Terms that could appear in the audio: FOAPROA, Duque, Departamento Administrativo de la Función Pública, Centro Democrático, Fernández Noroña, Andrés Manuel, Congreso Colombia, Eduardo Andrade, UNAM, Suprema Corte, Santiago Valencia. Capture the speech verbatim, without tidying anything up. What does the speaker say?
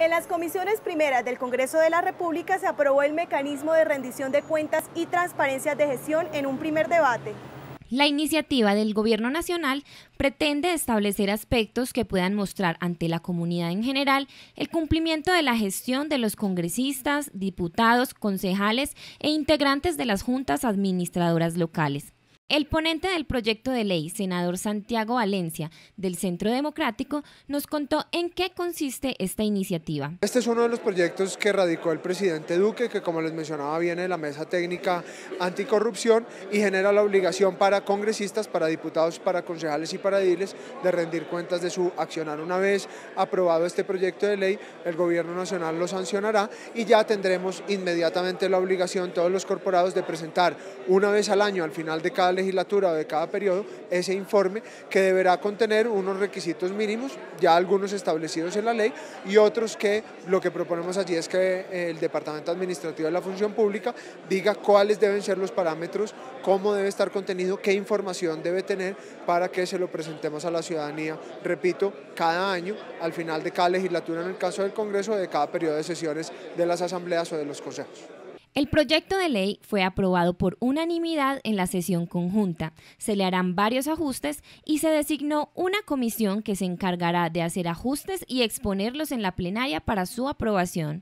En las comisiones primeras del Congreso de la República se aprobó el mecanismo de rendición de cuentas y transparencias de gestión en un primer debate. La iniciativa del Gobierno Nacional pretende establecer aspectos que puedan mostrar ante la comunidad en general el cumplimiento de la gestión de los congresistas, diputados, concejales e integrantes de las juntas administradoras locales. El ponente del proyecto de ley, senador Santiago Valencia, del Centro Democrático, nos contó en qué consiste esta iniciativa. Este es uno de los proyectos que radicó el presidente Duque, que como les mencionaba viene de la Mesa Técnica Anticorrupción y genera la obligación para congresistas, para diputados, para concejales y para ediles de rendir cuentas de su accionar. Una vez aprobado este proyecto de ley, el Gobierno Nacional lo sancionará y ya tendremos inmediatamente la obligación todos los corporados de presentar una vez al año, al final de cada legislatura o de cada periodo, ese informe que deberá contener unos requisitos mínimos, ya algunos establecidos en la ley y otros que lo que proponemos allí es que el Departamento Administrativo de la Función Pública diga cuáles deben ser los parámetros, cómo debe estar contenido, qué información debe tener para que se lo presentemos a la ciudadanía, repito, cada año, al final de cada legislatura en el caso del Congreso, de cada periodo de sesiones de las asambleas o de los consejos. El proyecto de ley fue aprobado por unanimidad en la sesión conjunta. Se le harán varios ajustes y se designó una comisión que se encargará de hacer ajustes y exponerlos en la plenaria para su aprobación.